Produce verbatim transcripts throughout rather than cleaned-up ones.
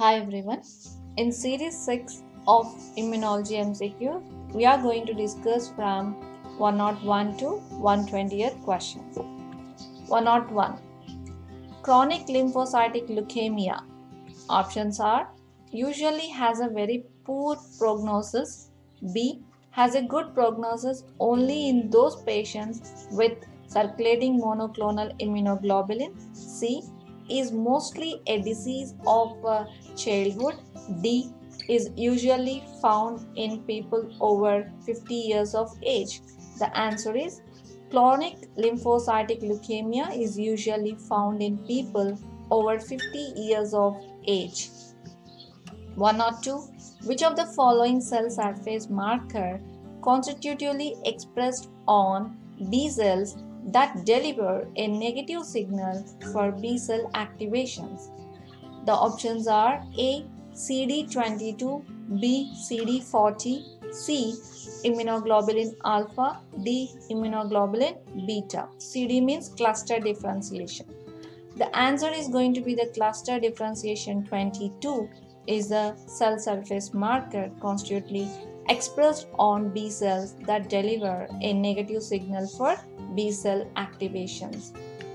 Hi everyone, in series six of Immunology M C Q, we are going to discuss from one oh one to one twentieth question. one oh one. Chronic lymphocytic leukemia. Options are: usually has a very poor prognosis. B. Has a good prognosis only in those patients with circulating monoclonal immunoglobulin. C. Is mostly a disease of uh, childhood. D. Is usually found in people over fifty years of age. The answer is chronic lymphocytic leukemia is usually found in people over fifty years of age. one oh two. Which of the following cell surface marker constitutively expressed on B cells that deliver a negative signal for B cell activations? The options are A. C D twenty-two, B. C D forty, C. Immunoglobulin alpha, D. Immunoglobulin beta. C D means cluster differentiation. The answer is going to be the cluster differentiation twenty-two is the cell surface marker constitutively expressed on B cells that deliver a negative signal for B cell activations.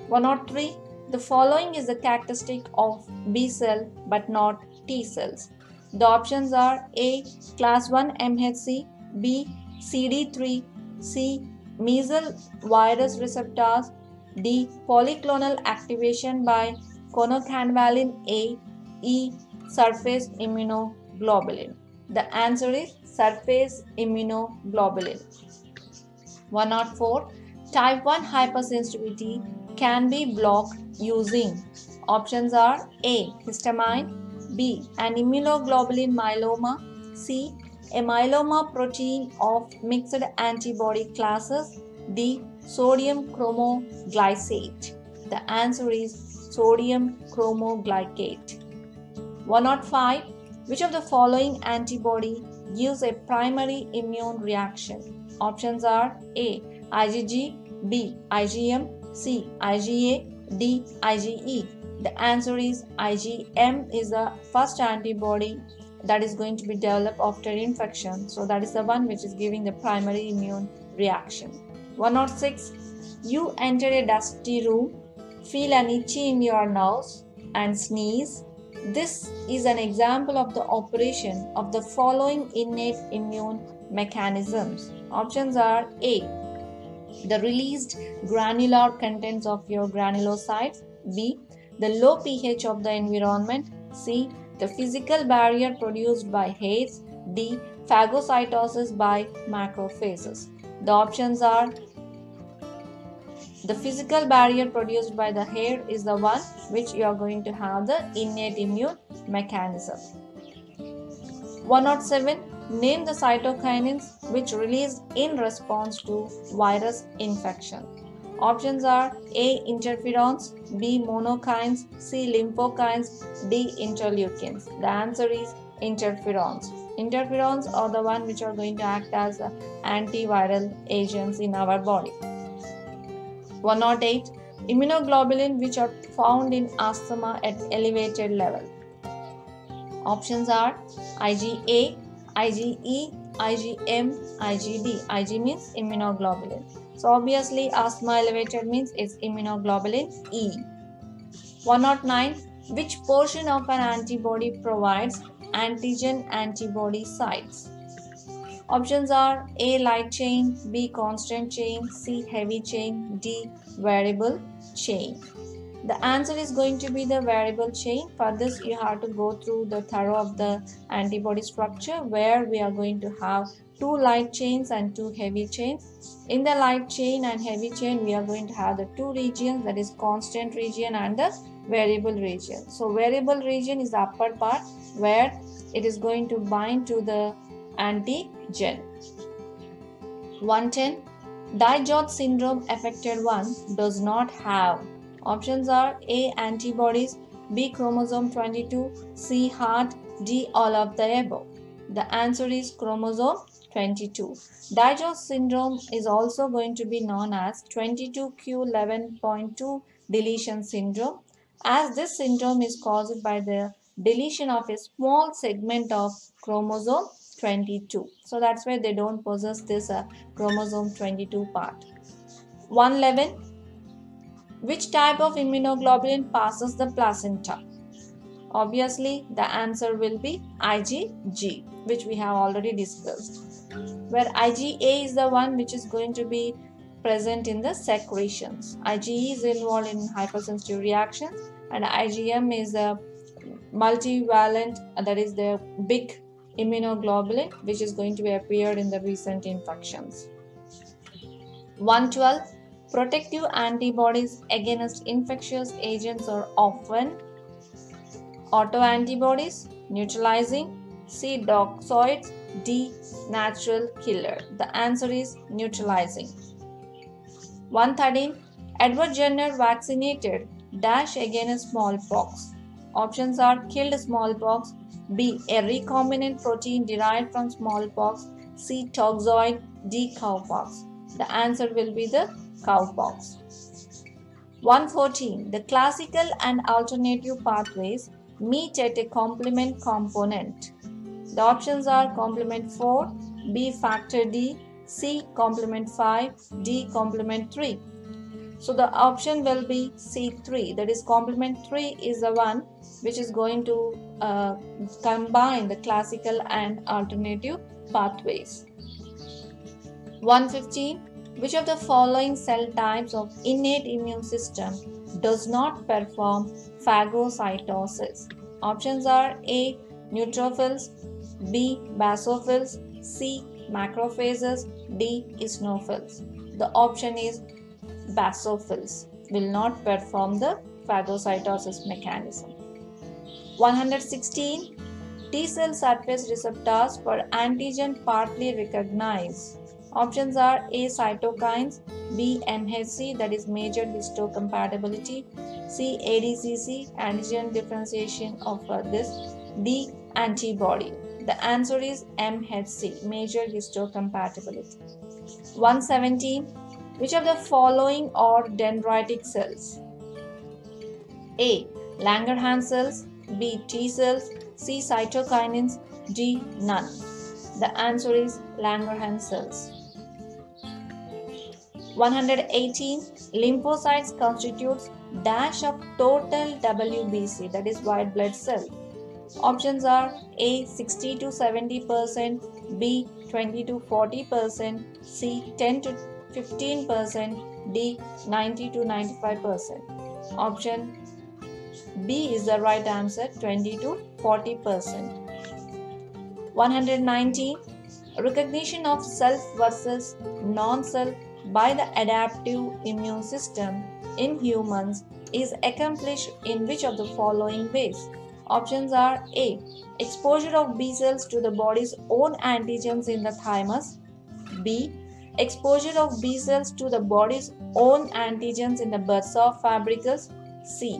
one oh three. The following is the characteristic of B cell but not T cells. The options are A. class one M H C, B. C D three, C. Measles virus receptors, D. Polyclonal activation by concanavalin A, E. Surface immunoglobulin. The answer is surface immunoglobulin. one oh four. Type one hypersensitivity can be blocked using. Options are A. Histamine, B. An immunoglobulin myeloma, C. A myeloma protein of mixed antibody classes, D. Sodium cromoglycate. The answer is sodium cromoglycate. one oh five. Which of the following antibody gives a primary immune reaction? Options are A. IgG, B. IgM, C. IgA, D. IgE. The answer is IgM is the first antibody that is going to be developed after infection. So that is the one which is giving the primary immune reaction. one oh six. You enter a dusty room, feel an itch in your nose and sneeze. This is an example of the operation of the following innate immune mechanisms. Options are A. The released granular contents of your granulocytes, B. The low pH of the environment, C. The physical barrier produced by hairs, D. Phagocytosis by macrophages. The options are the physical barrier produced by the hair is the one which you are going to have the innate immune mechanism. one oh seven. Name the cytokinins which released in response to virus infection. Options are A. Interferons, B. Monokines, C. Lymphokines, D. Interleukins. The answer is interferons. Interferons are the one which are going to act as antiviral agents in our body. one oh eight. Immunoglobulin which are found in asthma at elevated level. Options are IgA, IgE, IgM, IgD. Ig means immunoglobulin. So obviously asthma elevated means it's immunoglobulin E. one oh nine. Which portion of an antibody provides antigen antibody sites? Options are A. light chain, B. constant chain, C. heavy chain, D. variable chain. The answer is going to be the variable chain. For this you have to go through the thorough of the antibody structure where we are going to have two light chains and two heavy chains. In the light chain and heavy chain we are going to have the two regions, that is constant region and the variable region. So variable region is the upper part where it is going to bind to the antigen. one ten. DiGeorge syndrome affected one does not have. Options are A. antibodies, B. chromosome twenty-two, C. heart, D. all of the above. The answer is chromosome twenty-two. DiGeorge syndrome is also going to be known as twenty-two q eleven point two deletion syndrome, as this syndrome is caused by the deletion of a small segment of chromosome twenty-two. So that's why they don't possess this uh, chromosome twenty-two part. one eleven. Which type of immunoglobulin passes the placenta? Obviously, the answer will be I g G, which we have already discussed, where I g A is the one which is going to be present in the secretions. I g E is involved in hypersensitive reactions, and I g M is a multivalent, that is the big immunoglobulin which is going to be appeared in the recent infections. one twelve. Protective antibodies against infectious agents are often autoantibodies, neutralizing, C doxoids, D natural killer. The answer is neutralizing. one thirteen. Edward Jenner vaccinated dash against smallpox. Options are killed smallpox, B a recombinant protein derived from smallpox, C toxoid, D cowpox. The answer will be the cowpox. one fourteen. The classical and alternative pathways meet at a complement component. The options are complement four, B factor D, C complement five, D complement three. So the option will be C three, that is complement three is the one which is going to uh, combine the classical and alternative pathways. one fifteen. Which of the following cell types of innate immune system does not perform phagocytosis? Options are A. neutrophils, B. basophils, C. macrophages, D. eosinophils. The option is basophils will not perform the phagocytosis mechanism. one sixteen. T cell surface receptors for antigen partly recognize. Options are A. cytokines, B. M H C, that is major histocompatibility, C. A D C C, antigen differentiation of uh, this, D. antibody. The answer is M H C, major histocompatibility. one seventeen. Which of the following are dendritic cells? A. Langerhans cells, B. T cells, C. cytokinins, D. none. The answer is Langerhans cells. one eighteen. Lymphocytes constitutes dash of total W B C, that is white blood cell. Options are A. sixty to seventy percent, B. twenty to forty percent, C. ten to fifteen percent, D. ninety to ninety-five percent. Option B is the right answer, twenty to forty percent. one nineteen. Recognition of self versus non-self by the adaptive immune system in humans is accomplished in which of the following ways? Options are A. exposure of B cells to the body's own antigens in the thymus, B. exposure of B cells to the body's own antigens in the bursa of Fabricius, C.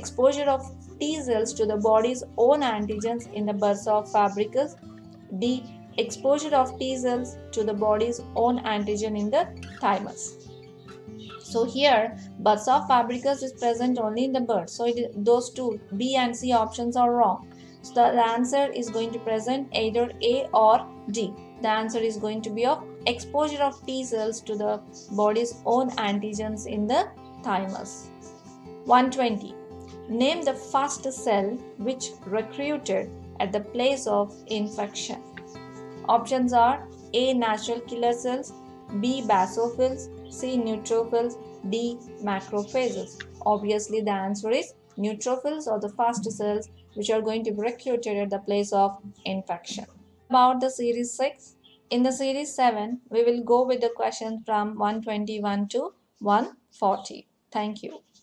exposure of T cells to the body's own antigens in the bursa of Fabricius, D. exposure of T cells to the body's own antigen in the thymus. So here bursa of Fabricius is present only in the bird. So it, those two B and C options are wrong. So the answer is going to present either A or D. The answer is going to be of exposure of T cells to the body's own antigens in the thymus. one twenty. Name the first cell which recruited at the place of infection. Options are A. natural killer cells, B. basophils, C. neutrophils, D. macrophages. Obviously, the answer is neutrophils are the first cells which are going to be recruited at the place of infection. About the series six, in the series seven, we will go with the question from one twenty-one to one forty. Thank you.